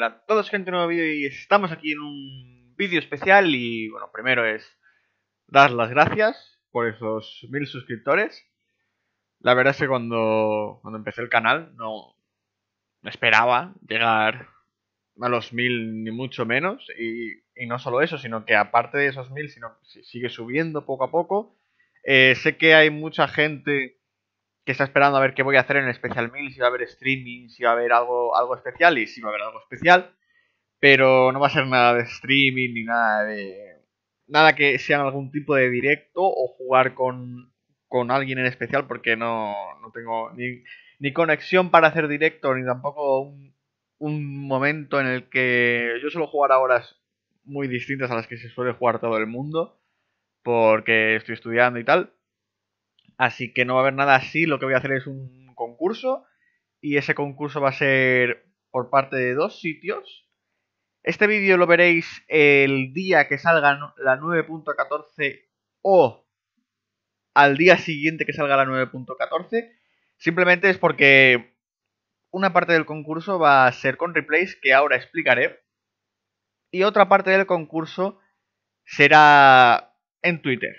Hola a todos, gente, un nuevo vídeo y estamos aquí en un vídeo especial. Y bueno, primero es dar las gracias por esos 1000 suscriptores. La verdad es que cuando empecé el canal no esperaba llegar a los 1000 ni mucho menos. Y no solo eso, sino que aparte de esos 1000, sino que sigue subiendo poco a poco. Sé que hay mucha gente que está esperando a ver qué voy a hacer en el especial 1000, si va a haber streaming, si va a haber algo especial, y si va a haber algo especial, pero no va a ser nada de streaming ni nada de... nada que sea algún tipo de directo o jugar con alguien en especial, porque no tengo ni conexión para hacer directo, ni tampoco un momento en el que yo suelo jugar a horas muy distintas a las que se suele jugar todo el mundo, porque estoy estudiando y tal. Así que no va a haber nada así. Lo que voy a hacer es un concurso, y ese concurso va a ser por parte de 2 sitios. Este vídeo lo veréis el día que salga la 9.14 o al día siguiente que salga la 9.14. Simplemente es porque una parte del concurso va a ser con replays, que ahora explicaré, y otra parte del concurso será en Twitter.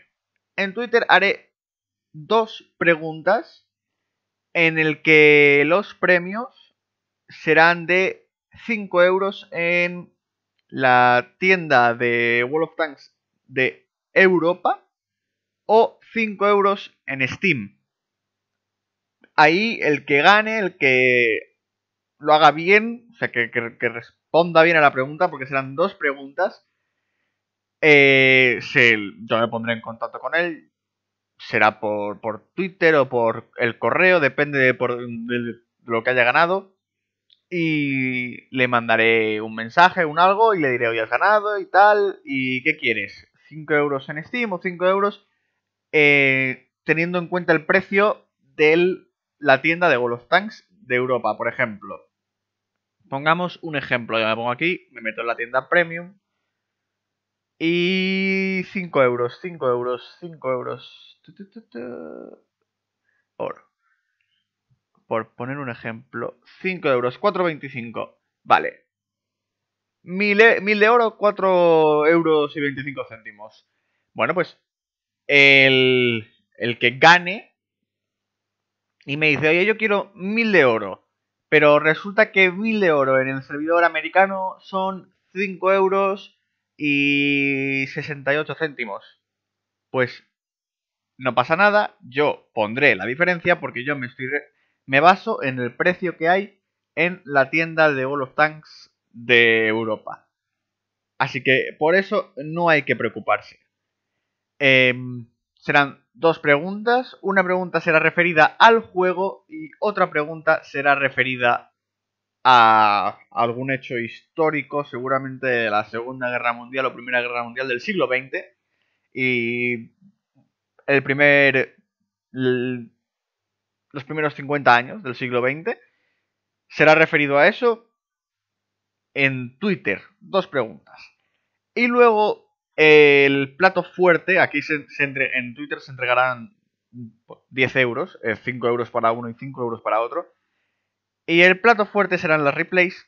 En Twitter haré 2 preguntas en el que los premios serán de 5 euros en la tienda de World of Tanks de Europa o 5 euros en Steam. Ahí el que gane, el que lo haga bien, o sea, que responda bien a la pregunta, porque serán 2 preguntas, yo me pondré en contacto con él. Será por Twitter o por el correo, depende de lo que haya ganado. Y le mandaré un mensaje, un algo, y le diré: oye, has ganado y tal, ¿y qué quieres? ¿5 euros en Steam o 5 euros? Teniendo en cuenta el precio de la tienda de World of Tanks de Europa, por ejemplo. Pongamos un ejemplo, yo me pongo aquí, me meto en la tienda Premium. Y 5 euros, 5 euros, 5 euros. Por poner un ejemplo, 5 euros, 4,25. Vale. 1000 euros, 4 euros y 25 céntimos. Bueno, pues el que gane y me dice: oye, yo quiero 1000 de oro. Pero resulta que 1000 de oro en el servidor americano son 5 euros y 68 céntimos. Pues no pasa nada, yo pondré la diferencia, porque yo me baso en el precio que hay en la tienda de World of Tanks de Europa. Así que por eso no hay que preocuparse. Serán 2 preguntas. Una pregunta será referida al juego y otra pregunta será referida a algún hecho histórico, seguramente de la Segunda Guerra Mundial o Primera Guerra Mundial del siglo XX. Y los primeros 50 años del siglo XX. Será referido a eso en Twitter. 2 preguntas. Y luego el plato fuerte. Aquí en Twitter se entregarán 10 euros. 5 euros para uno y 5 euros para otro. Y el plato fuerte serán las replays,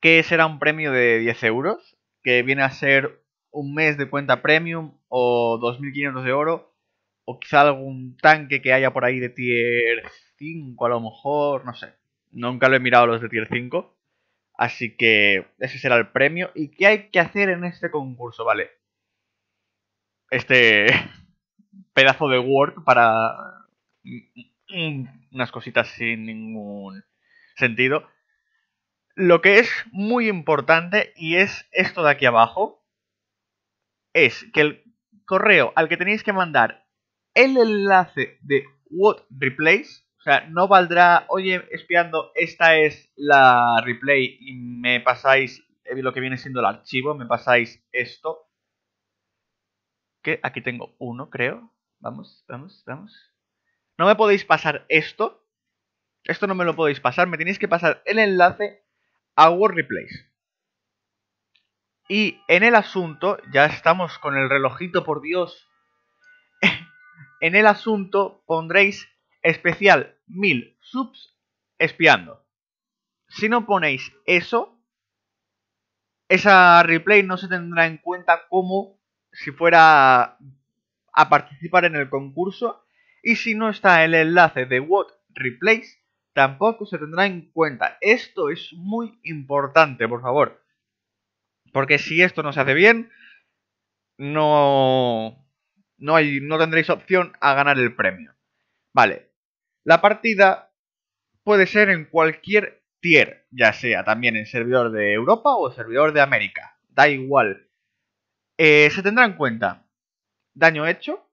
que será un premio de 10 euros, que viene a ser un mes de cuenta premium o 2500 de oro, o quizá algún tanque que haya por ahí de tier 5 a lo mejor, no sé. Nunca lo he mirado los de tier 5, así que ese será el premio. ¿Y qué hay que hacer en este concurso? Vale, este pedazo de Word para unas cositas sin ningún sentido. Lo que es muy importante, y es esto de aquí abajo, es que el correo al que tenéis que mandar el enlace de Wotreplays, o sea, no valdrá: oye, espiando, esta es la replay y me pasáis lo que viene siendo el archivo, me pasáis esto, que aquí tengo uno, creo. Vamos. No me podéis pasar esto no me lo podéis pasar, me tenéis que pasar el enlace a Wotreplays. Y en el asunto, ya estamos con el relojito, por Dios, en el asunto pondréis especial 1000 subs espiando. Si no ponéis eso, esa replay no se tendrá en cuenta como si fuera a participar en el concurso. Y si no está el enlace de Wotreplays, tampoco se tendrá en cuenta. Esto es muy importante, por favor. Porque si esto no se hace bien, no tendréis opción a ganar el premio. Vale. La partida puede ser en cualquier tier, ya sea también en servidor de Europa o servidor de América. Da igual. Se tendrá en cuenta daño hecho,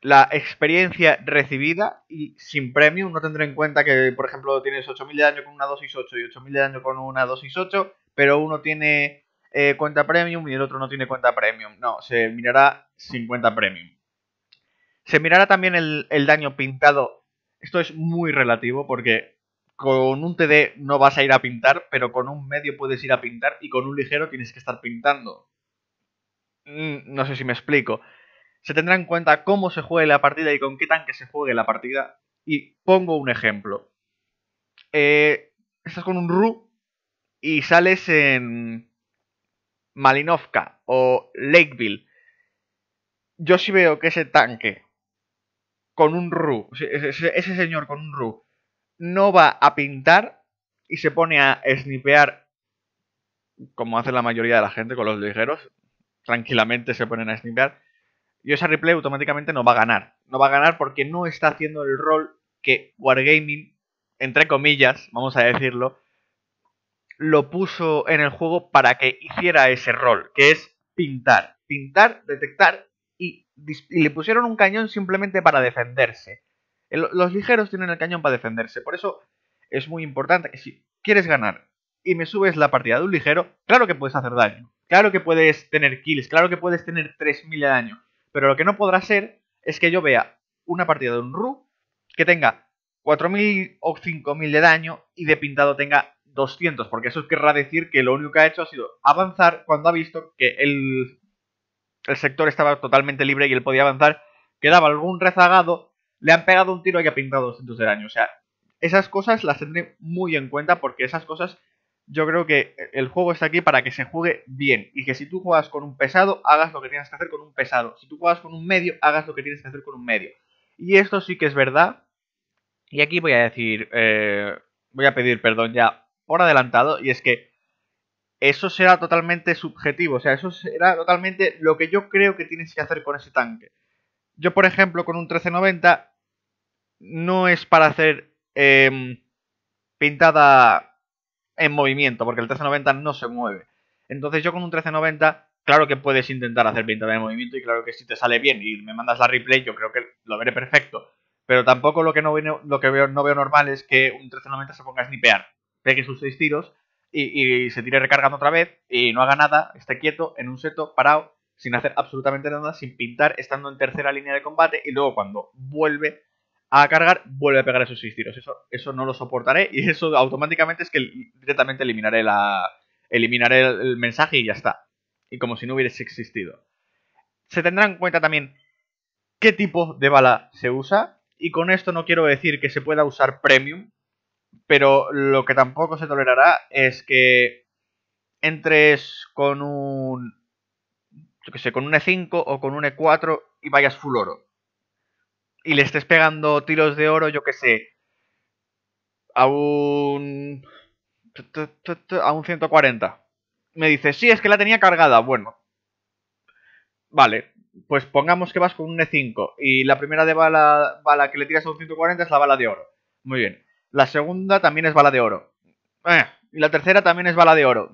la experiencia recibida, y sin premium no tendré en cuenta que, por ejemplo, tienes 8.000 de daño con una 268 y 8.000 de daño con una 268, pero uno tiene cuenta premium y el otro no tiene cuenta premium. No, se mirará sin cuenta premium. Se mirará también el daño pintado. Esto es muy relativo porque con un TD no vas a ir a pintar, pero con un medio puedes ir a pintar y con un ligero tienes que estar pintando. No sé si me explico. Se tendrá en cuenta cómo se juegue la partida y con qué tanque se juegue la partida. Y pongo un ejemplo. Estás con un RU y sales en Malinovka o Lakeville. Yo sí veo que ese tanque con un RU, ese señor con un RU, no va a pintar y se pone a snipear, como hace la mayoría de la gente con los ligeros. Tranquilamente se ponen a snipear. Y esa replay automáticamente no va a ganar. No va a ganar porque no está haciendo el rol que Wargaming, entre comillas, vamos a decirlo, lo puso en el juego para que hiciera ese rol, que es pintar. Pintar, detectar y le pusieron un cañón simplemente para defenderse. Los ligeros tienen el cañón para defenderse. Por eso es muy importante que si quieres ganar y me subes la partida de un ligero, claro que puedes hacer daño. Claro que puedes tener kills, claro que puedes tener 3.000 de daño. Pero lo que no podrá ser es que yo vea una partida de un RU que tenga 4.000 o 5.000 de daño y de pintado tenga 200. Porque eso querrá decir que lo único que ha hecho ha sido avanzar cuando ha visto que el sector estaba totalmente libre y él podía avanzar. Quedaba algún rezagado, le han pegado un tiro y ha pintado 200 de daño. O sea, esas cosas las tendré muy en cuenta porque esas cosas... Yo creo que el juego está aquí para que se juegue bien. Y que si tú juegas con un pesado, hagas lo que tienes que hacer con un pesado. Si tú juegas con un medio, hagas lo que tienes que hacer con un medio. Y esto sí que es verdad. Y aquí voy a decir... voy a pedir perdón ya por adelantado. Y es que eso será totalmente subjetivo. O sea, eso será totalmente lo que yo creo que tienes que hacer con ese tanque. Yo, por ejemplo, con un 1390... No es para hacer pintada... en movimiento, porque el 1390 no se mueve. Entonces yo con un 1390, claro que puedes intentar hacer pintada de movimiento, y claro que si te sale bien y me mandas la replay, yo creo que lo veré perfecto. Pero tampoco lo que no veo normal es que un 1390 se ponga a snipear, pegue sus 6 tiros y se tire recargando otra vez y no haga nada, esté quieto, en un seto, parado, sin hacer absolutamente nada, sin pintar, estando en tercera línea de combate, y luego cuando vuelve a cargar, vuelve a pegar esos 6 tiros. Eso no lo soportaré y eso automáticamente es que directamente eliminaré el mensaje y ya está. Y como si no hubiese existido. Se tendrá en cuenta también qué tipo de bala se usa. Y con esto no quiero decir que se pueda usar premium. Pero lo que tampoco se tolerará es que entres con un... yo qué sé, con un E5 o con un E4 y vayas full oro. Y le estés pegando tiros de oro, yo que sé, a un 140. Me dices, sí, es que la tenía cargada. Bueno, vale, pues pongamos que vas con un E5 y la primera de bala que le tiras a un 140 es la bala de oro. Muy bien. La segunda también es bala de oro. Y la tercera también es bala de oro.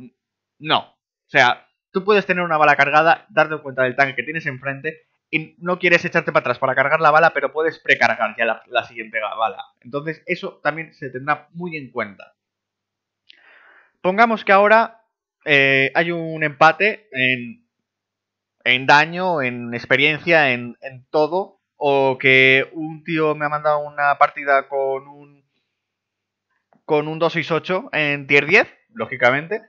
No. O sea, tú puedes tener una bala cargada, darte cuenta del tanque que tienes enfrente... y no quieres echarte para atrás para cargar la bala, pero puedes precargar ya la siguiente bala. Entonces eso también se tendrá muy en cuenta. Pongamos que ahora hay un empate en daño, en experiencia, en todo. O que un tío me ha mandado una partida con un 268 en tier 10, lógicamente,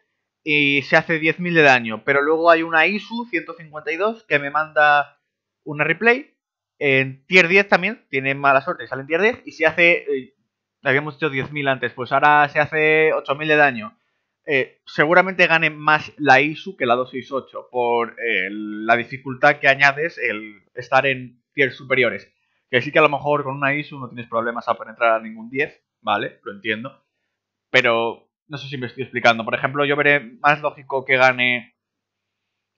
y se hace 10.000 de daño. Pero luego hay una ISU 152 que me manda... una replay en tier 10 también, tiene mala suerte, sale en tier 10 y se hace le habíamos hecho 10.000 antes, pues ahora se hace 8.000 de daño. Seguramente gane más la ISU que la 268 por la dificultad que añades el estar en tiers superiores. Que sí que a lo mejor con una ISU no tienes problemas a penetrar a ningún 10, ¿vale? Lo entiendo. Pero no sé si me estoy explicando. Por ejemplo, yo veré más lógico que gane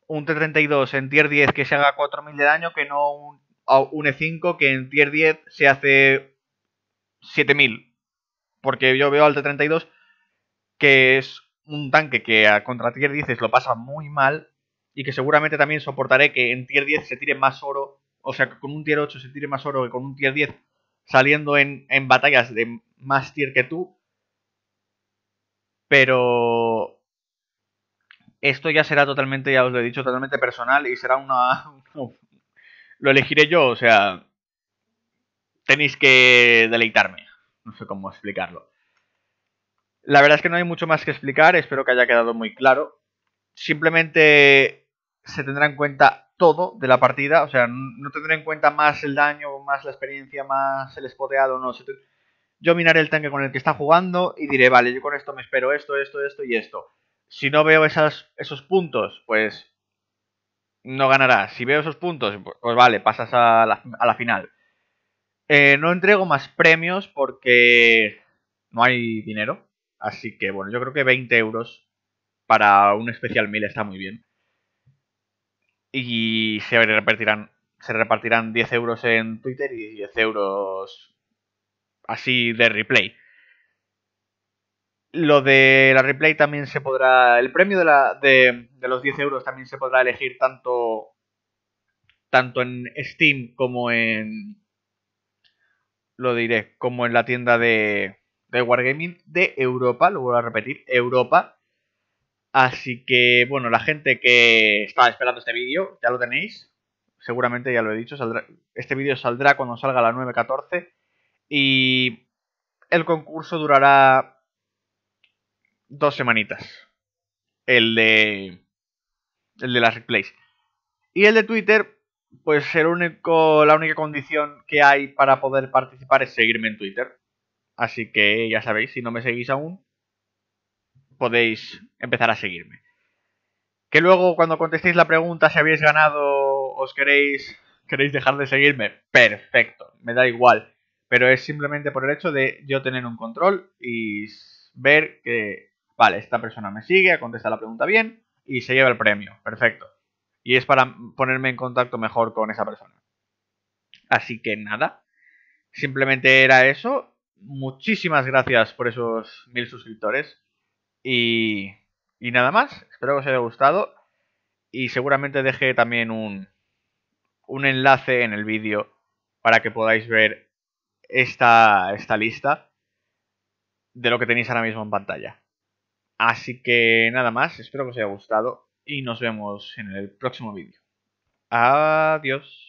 un T-32 en tier 10 que se haga 4.000 de daño que no un E-5 que en tier 10 se hace 7.000. Porque yo veo al T-32 que es un tanque que a contra tier 10 lo pasa muy mal y que seguramente también soportaré que en tier 10 se tire más oro, o sea, que con un tier 8 se tire más oro que con un tier 10 saliendo en batallas de más tier que tú. Pero esto ya será totalmente, ya os lo he dicho, totalmente personal y será una... lo elegiré yo, o sea, tenéis que deleitarme, no sé cómo explicarlo. La verdad es que no hay mucho más que explicar, espero que haya quedado muy claro. Simplemente se tendrá en cuenta todo de la partida, o sea, no tendré en cuenta más el daño, más la experiencia, más el spoteado, no. Yo miraré el tanque con el que está jugando y diré, vale, yo con esto me espero esto, esto, esto y esto. Si no veo esos puntos, pues no ganarás. Si veo esos puntos, pues vale, pasas a la final. No entrego más premios porque no hay dinero. Así que, bueno, yo creo que 20 euros para un especial 1000 está muy bien. Y se repartirán 10 euros en Twitter y 10 euros así de replay. Lo de la replay también se podrá... El premio de los 10 euros también se podrá elegir tanto en Steam como en... Lo diré, como en la tienda de Wargaming de Europa, lo vuelvo a repetir, Europa. Así que, bueno, la gente que estaba esperando este vídeo, ya lo tenéis. Seguramente ya lo he dicho, este vídeo saldrá cuando salga a las 9:14. Y el concurso durará 2 semanitas. El de las replays. Y el de Twitter, pues la única condición que hay para poder participar es seguirme en Twitter. Así que ya sabéis, si no me seguís aún, podéis empezar a seguirme. Que luego cuando contestéis la pregunta si habéis ganado, os queréis dejar de seguirme, perfecto, me da igual. Pero es simplemente por el hecho de yo tener un control y ver que, vale, esta persona me sigue, contesta la pregunta bien y se lleva el premio, perfecto. Y es para ponerme en contacto mejor con esa persona. Así que nada, simplemente era eso. Muchísimas gracias por esos 1000 suscriptores y nada más, espero que os haya gustado y seguramente deje también un enlace en el vídeo para que podáis ver esta lista de lo que tenéis ahora mismo en pantalla. Así que nada más, espero que os haya gustado y nos vemos en el próximo vídeo. Adiós.